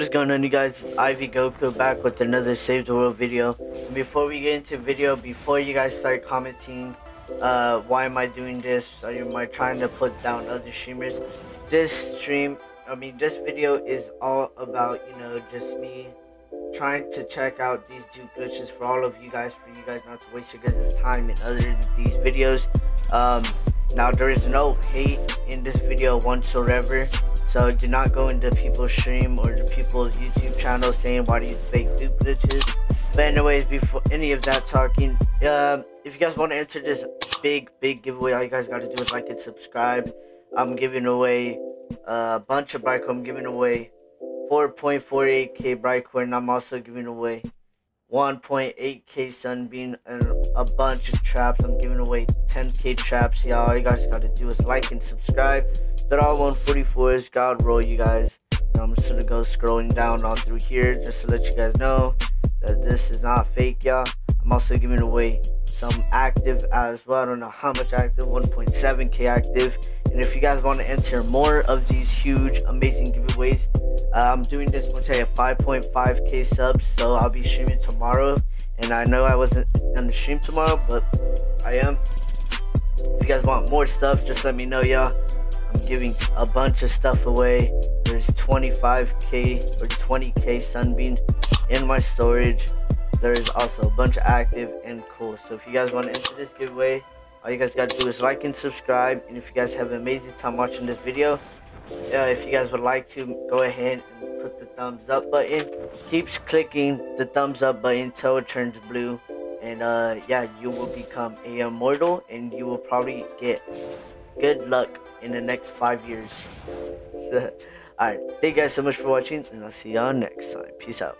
What is going on, you guys? Ivy Goku back with another Save the World video. Before we get into video, before you guys start commenting, why am I doing this? Or am I trying to put down other streamers? This video is all about, you know, just me trying to check out these two glitches for all of you guys, for you guys not to waste your guys' time in other than these videos. Now, there is no hate in this video whatsoever. So do not go into people's stream or the people's YouTube channel saying why do you fake loop glitches. But anyways, before any of that talking, if you guys want to enter this big giveaway, all you guys got to do is like and subscribe. I'm giving away a bunch of Britecoin. I'm giving away 4.48k Britecoin. I'm also giving away 1.8k Sunbeam and a bunch of traps. I'm giving away 10k traps, y'all. All you guys got to do is like and subscribe. That all 144s, God roll, you guys. I'm just gonna go scrolling down all through here just to let you guys know that this is not fake, y'all. I'm also giving away some active as well. I don't know how much active, 1.7k active. And if you guys want to enter more of these huge, amazing giveaways, I'm doing this once I have 5.5k subs, so I'll be streaming tomorrow. And I know I wasn't gonna stream tomorrow, but I am. If you guys want more stuff, just let me know, y'all. I'm giving a bunch of stuff away. There's 25k or 20k Sunbeam in my storage. There is also a bunch of active and cool. So if you guys want to enter this giveaway, all you guys got to do is like and subscribe. And if you guys have an amazing time watching this video, if you guys would like to, go ahead and put the thumbs up button. Keeps clicking the thumbs up button until it turns blue. And yeah, you will become a immortal, and you will probably get good luck in the next 5 years. Alright, thank you guys so much for watching, and I'll see y'all next time. Peace out.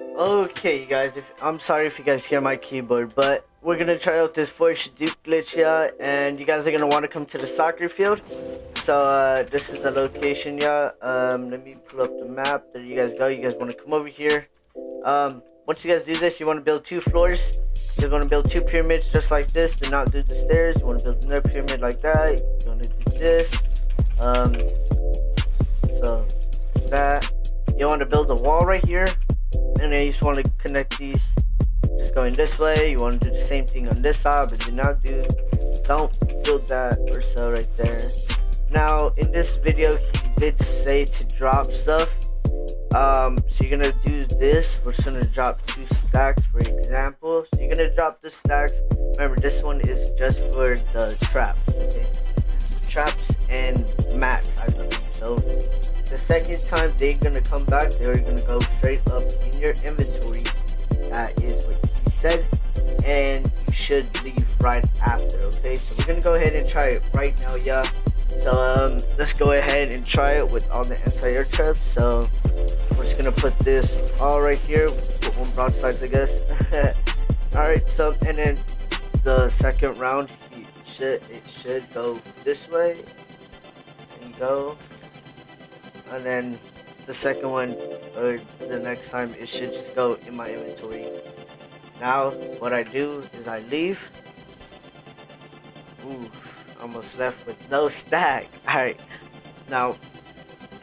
Okay, you guys, I'm sorry if you guys hear my keyboard, but we're gonna try out this force dupe glitch, yeah, and you guys are gonna want to come to the soccer field. So this is the location, yeah. Let me pull up the map. There you guys go. You guys want to come over here. Once you guys do this, you want to build two floors. You're going to build two pyramids just like this. Do not do the stairs. You want to build another pyramid like that. You want to do this. So that. You want to build a wall right here. And then you just want to connect these. Just going this way. You want to do the same thing on this side. But do not do. Don't build that or so right there. Now, in this video, he did say to drop stuff. So you're gonna do this. We're just gonna drop two stacks, for example. So you're gonna drop the stacks. Remember, this one is just for the traps, okay? Traps and mats, I believe. So the second time they're gonna come back, they're gonna go straight up in your inventory. That is what he said, and you should leave right after, okay? So we're gonna go ahead and try it right now, yeah. So let's go ahead and try it with all the anti-air traps. So we're just gonna put this all right here. Put one broadside, I guess. All right. So and then the second round, it should go this way and go, and then the second one or the next time it should just go in my inventory. Now what I do is I leave. Ooh. Almost left with no stack. Alright, now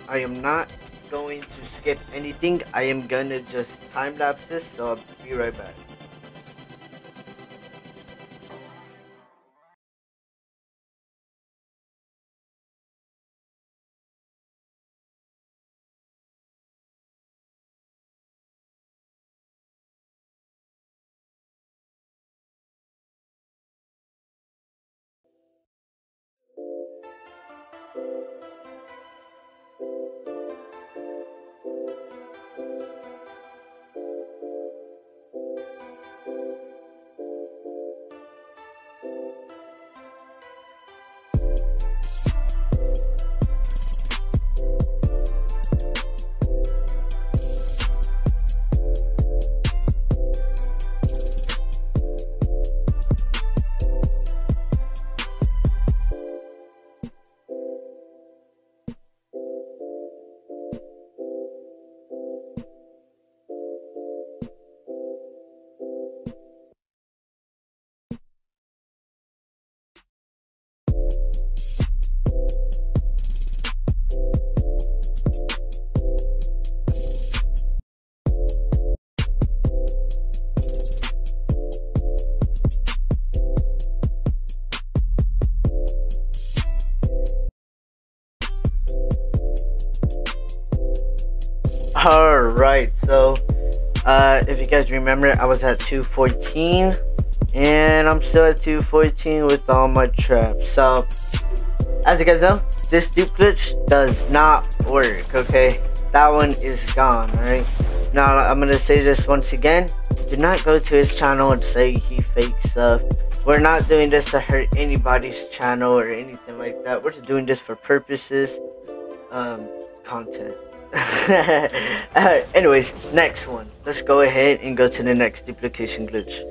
I am not going to skip anything. I am gonna just time lapse this, so I'll be right back. All right, so if you guys remember, I was at 214 and I'm still at 214 with all my traps. So as you guys know, this dupe glitch does not work, okay? That one is gone, right? Now I'm gonna say this once again, do not go to his channel and say he fakes stuff. We're not doing this to hurt anybody's channel or anything like that. We're just doing this for purposes, content. Alright, anyways, next one. Let's go ahead and go to the next duplication glitch.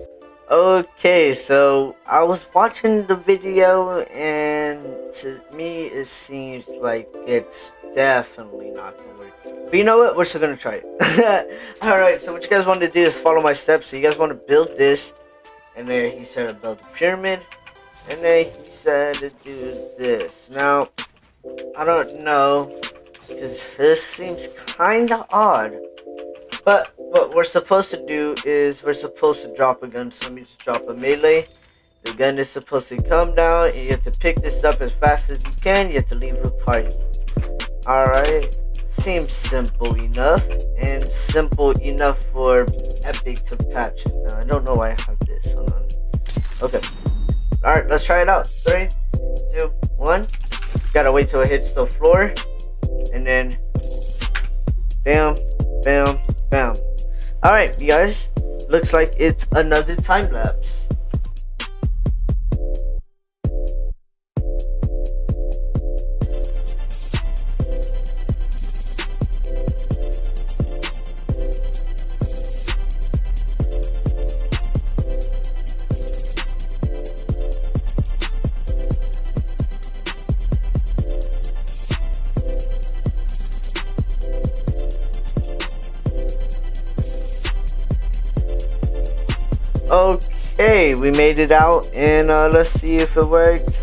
Okay, so I was watching the video, and to me it seems like it's definitely not gonna work. But you know what? We're still gonna try it. Alright, so what you guys want to do is follow my steps. So you guys want to build this, and then he said to build a pyramid, and then he said to do this. Now, I don't know, because this seems kind of odd. But what we're supposed to do is we're supposed to drop a gun. So you drop a melee. The gun is supposed to come down, and you have to pick this up as fast as you can. You have to leave the party. Alright, seems simple enough, and simple enough for Epic to patch it. Now, I don't know why I have this. Hold on. Okay. Alright, let's try it out. 3, 2, 1. Gotta wait till it hits the floor. And then, bam, bam, bam. Alright, you guys, looks like it's another time lapse. Okay, we made it out, and let's see if it worked.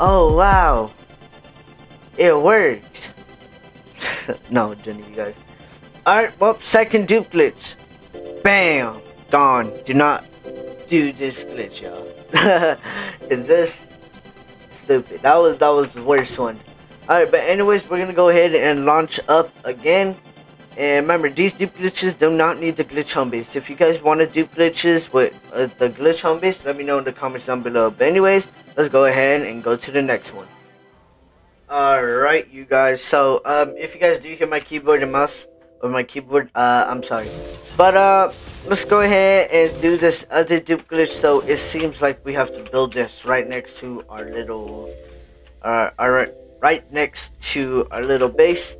Oh wow, it worked. No, it didn't, you guys. Alright, well, second dupe glitch. Bam! Gone. Do not do this glitch, y'all. Is this stupid? That was the worst one. Alright, but anyways, we're gonna go ahead and launch up again. And remember, these dupe glitches do not need the glitch home base. If you guys want to dupe glitches with the glitch home base, let me know in the comments down below. But anyways, let's go ahead and go to the next one. Alright, you guys. So, if you guys do hear my keyboard and mouse, or my keyboard, I'm sorry. But, let's go ahead and do this other dupe glitch. So, it seems like we have to build this right next to our little, right next to our little base.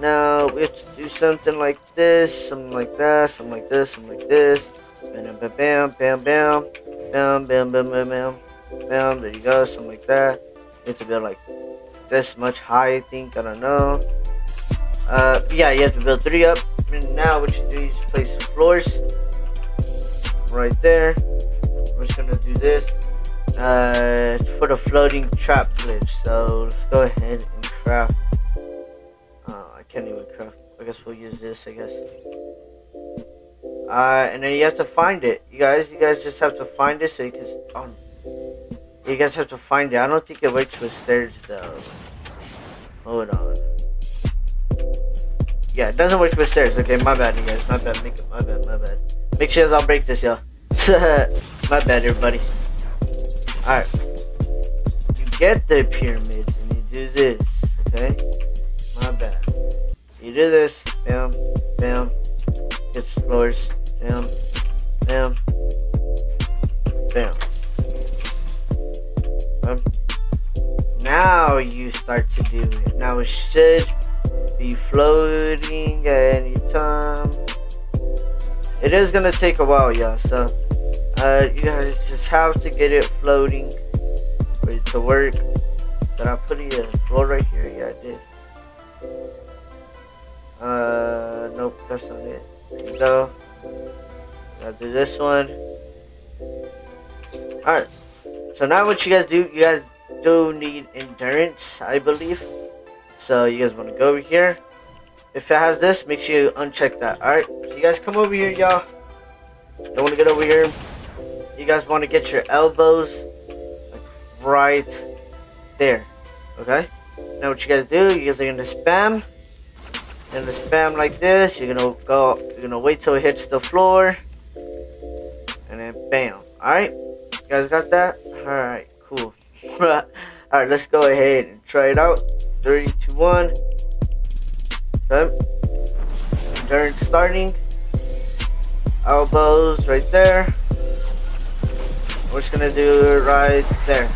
Now we have to do something like this, something like that, something like this, something like this. Bam, bam, bam, bam, bam, bam, bam, bam, bam, bam, bam. There you go, something like that. You have to build like this much high, I think. I don't know. Yeah, you have to build 3 up. And now what you do is place the floors right there. We're just gonna do this for the floating trap glitch. So let's go ahead and craft. Can't even craft. I guess we'll use this, I guess. And then you have to find it. You guys just have to find it so you can... you guys have to find it. I don't think it works with stairs, though. Hold on. Yeah, it doesn't work with stairs. Okay, my bad, you guys. My bad. My bad. Make sure I'll break this, y'all. My bad, everybody. Alright. You get the pyramids and you do this. Okay? My bad. You do this, bam, bam, get floors, bam, bam, bam. Now you start to do it. Now it should be floating at any time. It is gonna take a while, y'all. So you guys just have to get it floating for it to work. Did I put a floor right here? Yeah, I did. Nope, that's not it. So, I'll do this one. Alright, so now what you guys do need endurance, I believe. So, you guys want to go over here. If it has this, make sure you uncheck that. Alright, so you guys come over here, y'all. Don't want to get over here. You guys want to get your elbows like, right there. Okay, now what you guys do, you guys are going to spam. And the spam like this, you're gonna wait till it hits the floor, and then bam. Alright, you guys got that? Alright, cool. Alright, let's go ahead and try it out. 3, 2, 1. Okay. Turn starting. Elbows right there. We're just gonna do it right there.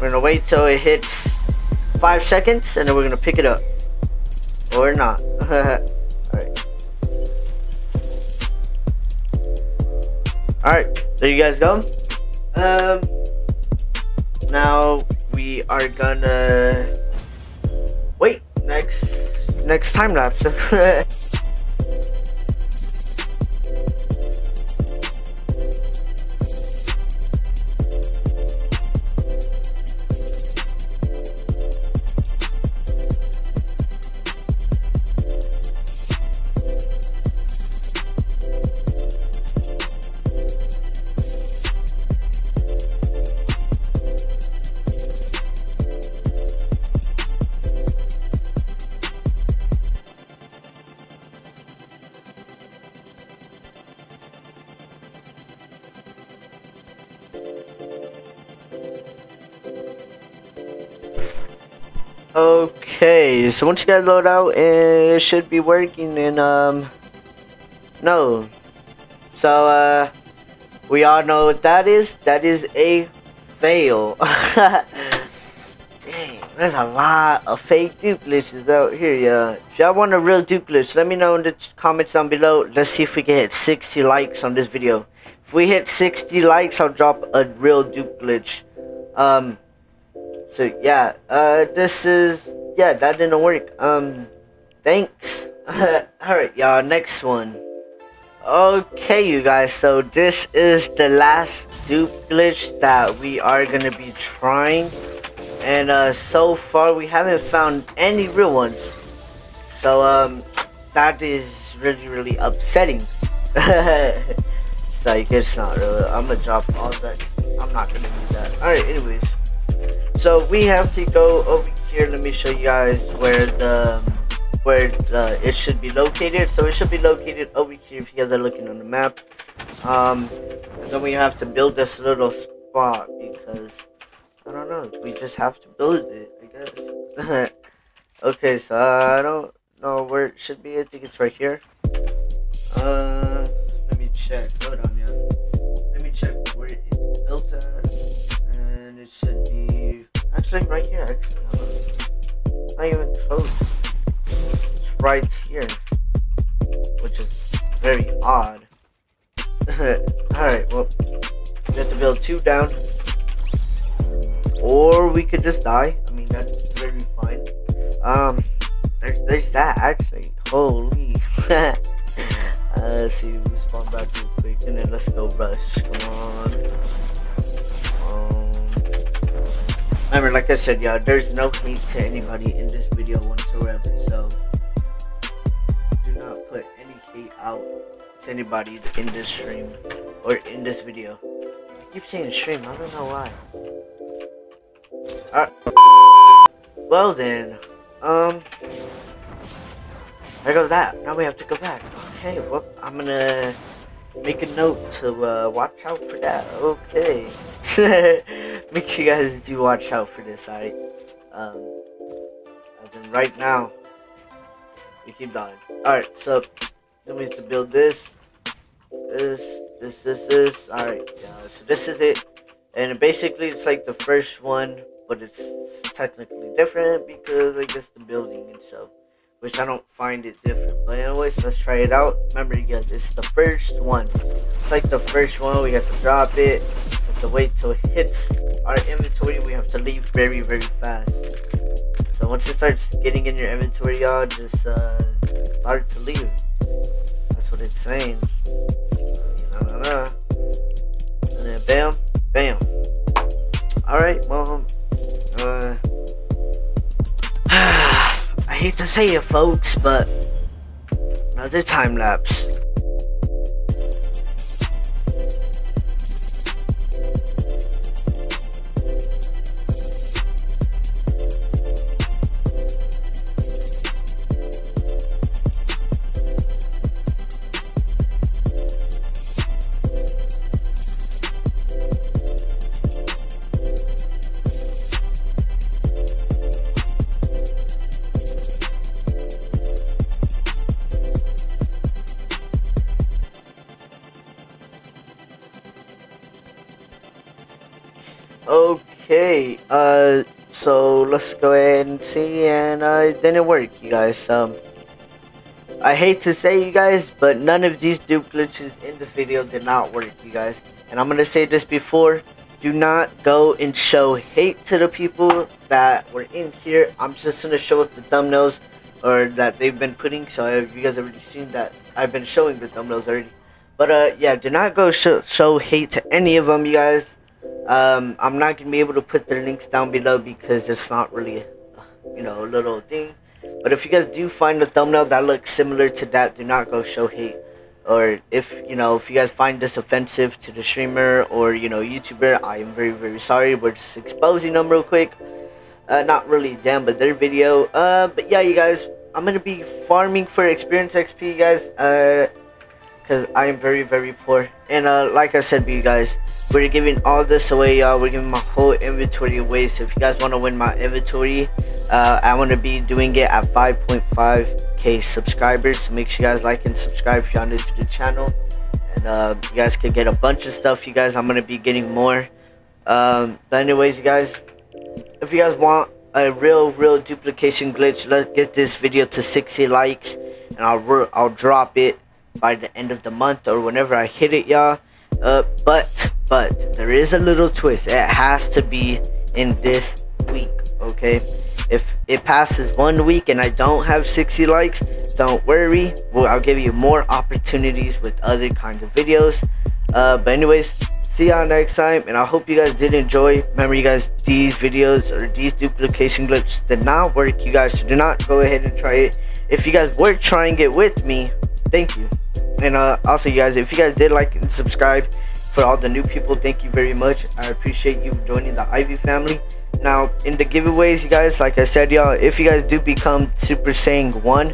We're gonna wait till it hits 5 seconds, and then we're gonna pick it up. Or not. Alright. Alright, there you guys go. Now we are gonna wait next time lapse. Okay, so once you guys load out, it should be working. And no, so we all know what that is. That is a fail. Dang, there's a lot of fake dupe glitches out here, yeah. If y'all want a real dupe glitch, let me know in the comments down below. Let's see if we can hit 60 likes on this video. If we hit 60 likes, I'll drop a real dupe glitch. So yeah, this is, yeah, that didn't work. Thanks. Alright, y'all, next one. Okay, you guys, so this is the last dupe glitch that we are gonna be trying. And so far we haven't found any real ones. So that is really, really upsetting. It's like, it's not real. I'm gonna drop all that. I'm not gonna do that. Alright, anyways. So we have to go over here. Let me show you guys where the it should be located. So it should be located over here if you guys are looking on the map. And then we have to build this little spot because I don't know. We just have to build it, I guess. Okay, so I don't know where it should be. I think it's right here. Let me check. Hold on, yeah. Let me check where it's built at, and it should be. Actually, right here, actually. Not even close. It's right here. Which is very odd. Alright, well, we have to build 2 down. Or we could just die. I mean, that's very fine. There's that, actually. Holy. Let's see, we spawn back real quick. And then let's go rush. Come on. Remember, like I said, y'all, there's no hate to anybody in this video whatsoever, so do not put any hate out to anybody in this stream or in this video. I keep saying stream, I don't know why. Alright. Well then, there goes that. Now we have to go back. Okay, well, I'm gonna make a note to watch out for that. Okay. Make sure you guys do watch out for this, alright? Right now, we keep dying. Alright, so then we have to build this. Alright, yeah, so this is it. And basically, it's like the first one, but it's technically different because I guess the building and stuff, which I don't find it different. But anyways, let's try it out. Remember, you guys, it's the first one. It's like the first one. We have to drop it. We have to wait till it hits our inventory. We have to leave very, very fast. So once it starts getting in your inventory, y'all, just start to leave. That's what it's saying. And then bam, bam. Alright, well, I hate to say it, folks, but another time lapse. Okay, so let's go ahead and see, and it didn't work, you guys. I hate to say, you guys, but none of these dupe glitches in this video did not work, you guys. And I'm gonna say this before, do not go and show hate to the people that were in here. I'm just gonna show up the thumbnails or that they've been putting, so if you guys already seen that I've been showing the thumbnails already. But yeah, do not go show hate to any of them, you guys. I'm not gonna be able to put their links down below because it's not really, you know, a little thing. But if you guys do find a thumbnail that looks similar to that, do not go show hate. Or if, you know, if you guys find this offensive to the streamer or, you know, YouTuber, I am very, very sorry. We're just exposing them real quick. Not really them, but their video. But yeah, you guys, I'm going to be farming for experience XP, you guys. Because I am very, very poor. And like I said, you guys, we're giving all this away, y'all. We're giving my whole inventory away. So if you guys want to win my inventory, I want to be doing it at 5.5k subscribers. So make sure you guys like and subscribe if y'all new to the channel. And you guys could get a bunch of stuff, you guys. I'm going to be getting more. But anyways, you guys, if you guys want a real duplication glitch, let's get this video to 60 likes. And I'll drop it by the end of the month or whenever I hit it, y'all. But there is a little twist. It has to be in this week, okay? If it passes 1 week and I don't have 60 likes, don't worry. Well, I'll give you more opportunities with other kinds of videos. But anyways, see y'all next time, and I hope you guys did enjoy. Remember, you guys, these videos or these duplication glitches did not work, you guys, so do not go ahead and try it. If you guys were trying it with me, thank you. And also, you guys, if you guys did like and subscribe, for all the new people, thank you very much. I appreciate you joining the Ivy family. Now, in the giveaways, you guys, like I said, y'all, if you guys do become Super Saiyan 1,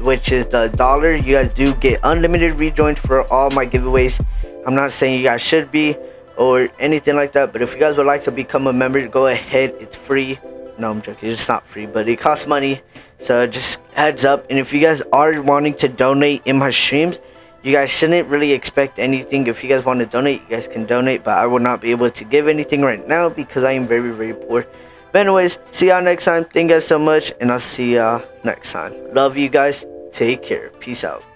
which is the $1, you guys do get unlimited rejoins for all my giveaways. I'm not saying you guys should be or anything like that, but if you guys would like to become a member, go ahead. It's free. No, I'm joking. It's not free, but it costs money, so just heads up. And if you guys are wanting to donate in my streams, you guys shouldn't really expect anything. If you guys want to donate, you guys can donate, but I will not be able to give anything right now because I am very, very poor. But anyways, see y'all next time. Thank you guys so much, and I'll see y'all next time. Love you guys. Take care. Peace out.